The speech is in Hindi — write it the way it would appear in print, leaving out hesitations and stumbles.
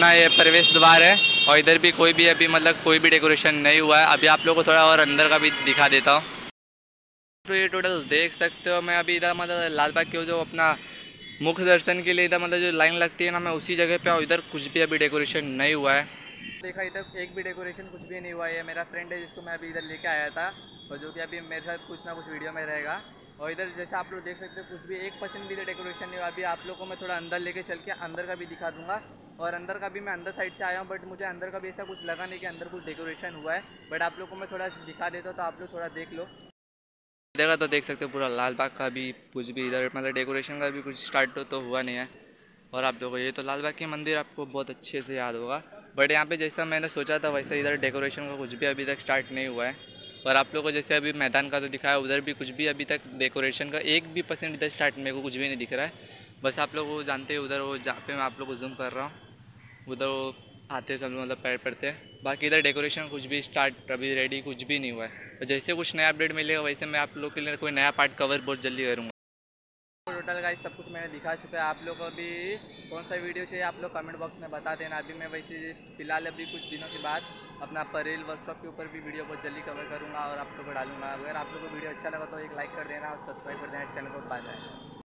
ना ये प्रवेश द्वार है और इधर भी कोई भी अभी मतलब कोई भी डेकोरेशन नहीं हुआ है। अभी आप लोगों को थोड़ा और अंदर का भी दिखा देता हूँ। तो ये टोटल देख सकते हो, मैं अभी इधर मतलब लाल बाग के जो अपना मुख्य दर्शन के लिए इधर मतलब जो लाइन लगती है ना, मैं उसी जगह पे हूँ। इधर कुछ भी अभी डेकोरेशन नहीं हुआ है। देखा इधर एक भी डेकोरेशन कुछ भी नहीं हुआ है। मेरा फ्रेंड है जिसको मैं अभी इधर लेके आया था और जो कि अभी मेरे साथ कुछ ना कुछ वीडियो में रहेगा। और इधर जैसे आप लोग देख सकते हो कुछ भी 1% भी इधर डेकोरेशन नहीं हुआ। अभी आप लोग को मैं थोड़ा अंदर लेके चल के अंदर का भी दिखा दूंगा। और अंदर का भी मैं अंदर साइड से आया हूँ, बट मुझे अंदर का भी ऐसा कुछ लगा नहीं कि अंदर कुछ डेकोरेशन हुआ है। बट आप लोग को मैं थोड़ा दिखा देता हूँ, तो आप लोग थोड़ा देख लो। देखा तो देख सकते हो पूरा लाल बाग का भी कुछ भी इधर मतलब डेकोरेशन का भी कुछ स्टार्ट तो हुआ नहीं है। और आप लोगों को ये तो लाल बाग के मंदिर आपको बहुत अच्छे से याद होगा, बट यहाँ पे जैसा मैंने सोचा था वैसे इधर डेकोरेशन का कुछ भी अभी तक स्टार्ट नहीं हुआ है। और आप लोगों को जैसे अभी मैदान का तो दिखाया, उधर भी कुछ भी अभी तक डेकोरेशन का 1% इधर स्टार्ट मेरे को कुछ भी नहीं दिख रहा है। बस आप लोग वो जानते हो उधर वो जहाँ पे मैं आप लोग को जूम कर रहा हूँ, उधर वो आते सब मतलब पैर पड़ते हैं। बाकी इधर डेकोरेशन कुछ भी स्टार्ट अभी रेडी कुछ भी नहीं हुआ है। जैसे कुछ नया अपडेट मिलेगा वैसे मैं आप लोग के लिए कोई नया पार्ट कवर बहुत जल्दी करूँगा। टोटल गाइस सब कुछ मैंने दिखा चुका है। आप लोग अभी कौन सा वीडियो चाहिए आप लोग कमेंट बॉक्स में बता देना। अभी मैं वैसे फिलहाल अभी कुछ दिनों के बाद अपना परेल वर्कशॉप के ऊपर भी वीडियो बहुत जल्दी कवर करूँगा और आप लोग को डालूंगा। अगर आप लोग को वीडियो अच्छा लगा तो एक लाइक कर देना और सब्सक्राइब कर देना चैनल को। Bye bye.